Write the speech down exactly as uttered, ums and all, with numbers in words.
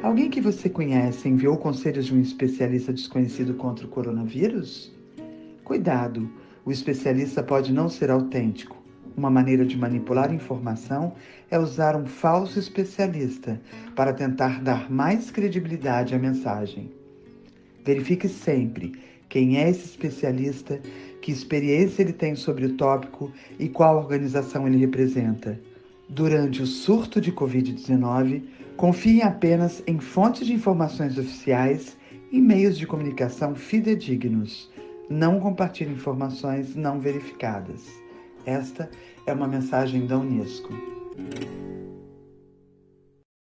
Alguém que você conhece enviou conselhos de um especialista desconhecido contra o coronavírus? Cuidado, o especialista pode não ser autêntico. Uma maneira de manipular informação é usar um falso especialista para tentar dar mais credibilidade à mensagem. Verifique sempre quem é esse especialista, que experiência ele tem sobre o tópico e qual organização ele representa. Durante o surto de covid dezenove, confiem apenas em fontes de informações oficiais e meios de comunicação fidedignos. Não compartilhe informações não verificadas. Esta é uma mensagem da UNESCO.